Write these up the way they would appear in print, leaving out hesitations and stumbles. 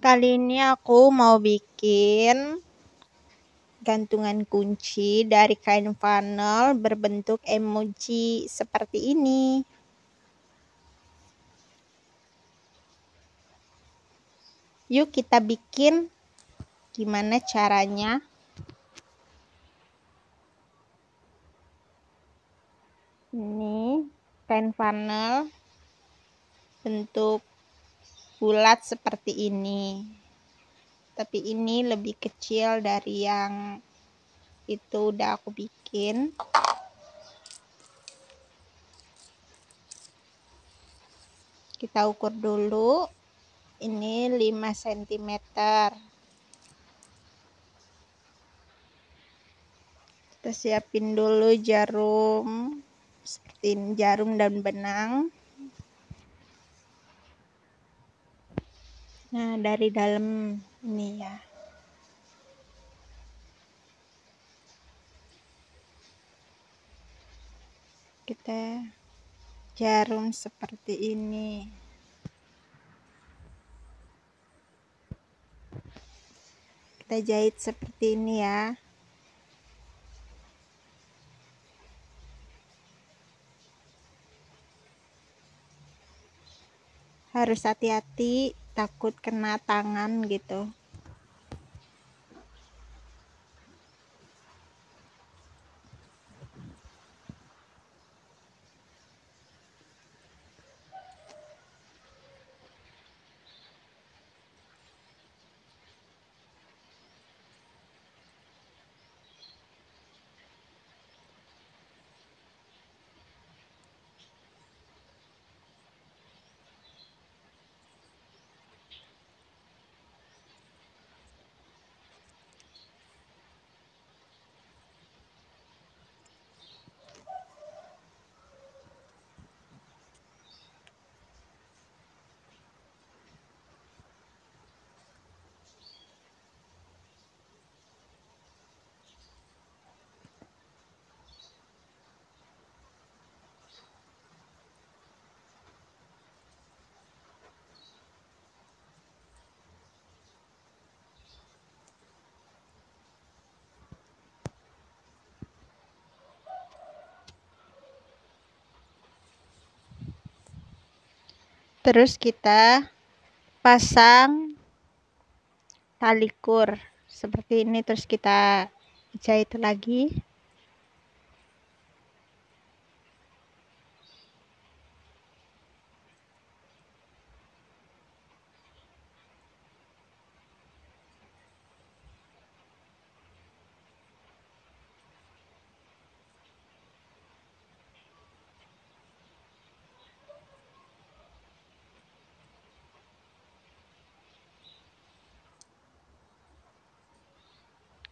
Kali ini aku mau bikin gantungan kunci dari kain flanel berbentuk emoji seperti ini. Yuk kita bikin gimana caranya. Ini kain flanel bentuk bulat seperti ini, tapi ini lebih kecil dari yang itu udah aku bikin. Kita ukur dulu, ini 5 cm. Kita siapin dulu jarum seperti ini, jarum dan benang. Nah, dari dalam ini ya. Kita jarum seperti ini. Kita jahit seperti ini ya. Harus hati-hati, takut kena tangan gitu. Terus kita pasang tali kur seperti ini, terus kita jahit lagi.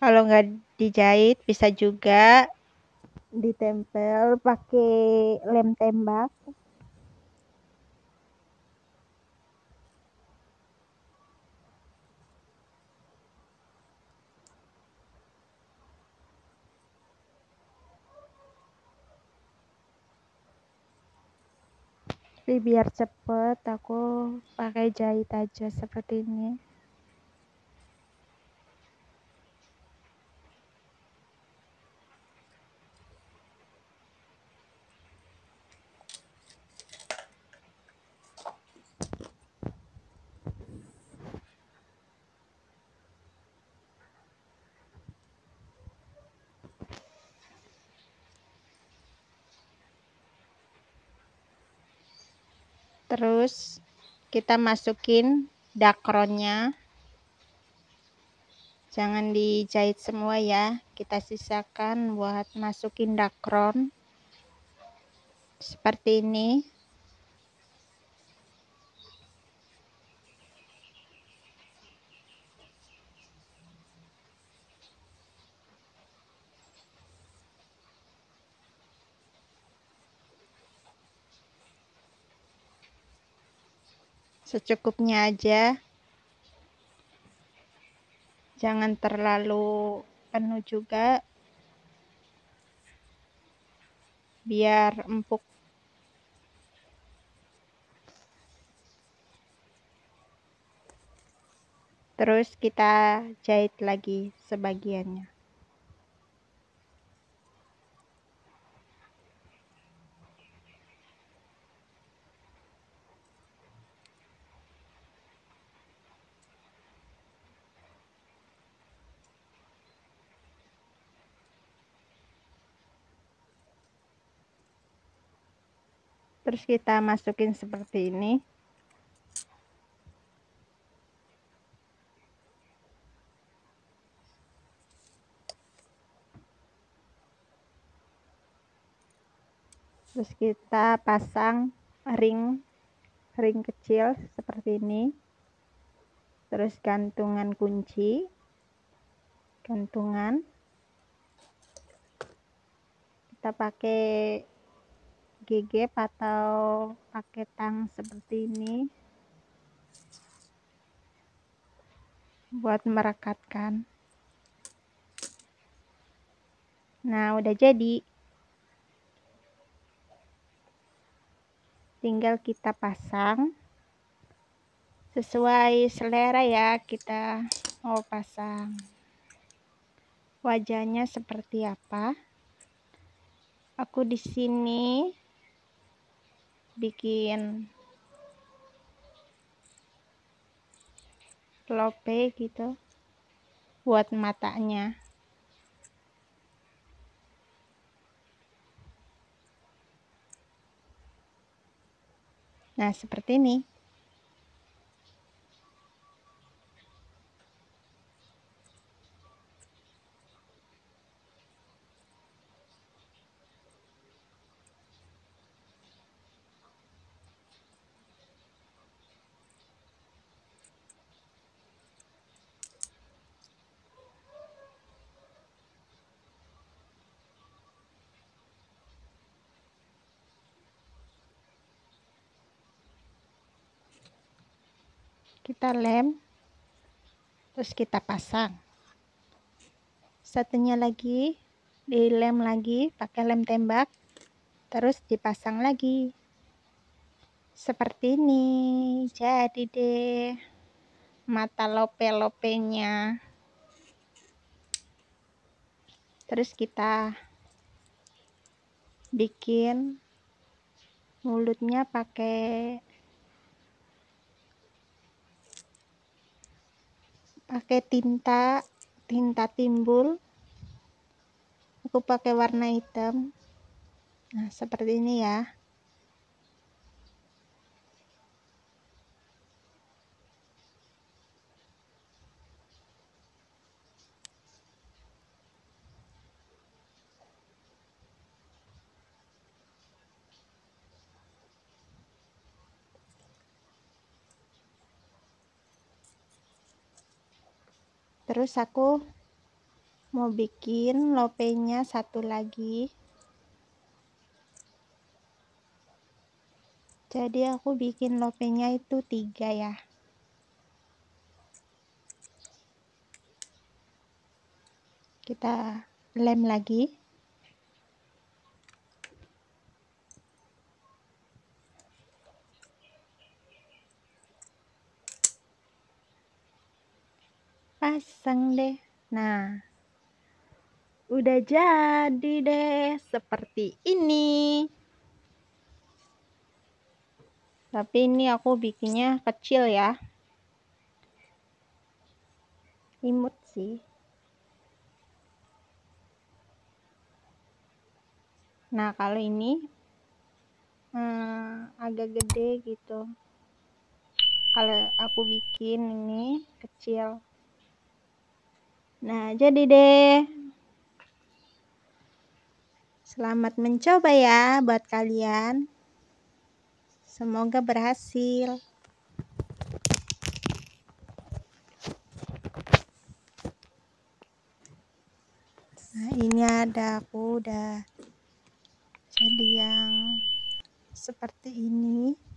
Kalau nggak dijahit bisa juga ditempel pakai lem tembak. Tapi biar cepet aku pakai jahit aja seperti ini. Terus kita masukin dakronnya, jangan dijahit semua ya, kita sisakan buat masukin dakron seperti ini. Secukupnya aja, jangan terlalu penuh juga, biar empuk. Terus kita jahit lagi sebagiannya. Terus kita masukin seperti ini. Terus kita pasang ring kecil seperti ini. Terus gantungan kunci. Gantungan. Kita pakai gegep atau pakai tang seperti ini buat merekatkan. Nah, udah jadi, tinggal kita pasang sesuai selera ya, kita mau pasang wajahnya seperti apa. Aku di sini bikin lope gitu buat matanya. Nah, seperti ini. Kita lem, terus kita pasang satunya lagi, dilem lagi pakai lem tembak, terus dipasang lagi seperti ini. Jadi deh mata lope-lopenya. Terus kita bikin mulutnya pakai tinta timbul. Aku pakai warna hitam. Nah, seperti ini ya. Terus aku mau bikin lopenya satu lagi. Jadi aku bikin lopenya itu 3 ya. Kita lem lagi. Pasang deh. Nah, udah jadi deh seperti ini. Tapi ini aku bikinnya kecil ya, imut sih. Nah, kalau ini agak gede gitu. Kalau aku bikin ini kecil. Nah, jadi deh. Selamat mencoba ya buat kalian. Semoga berhasil. Nah, ini aku udah jadi yang seperti ini.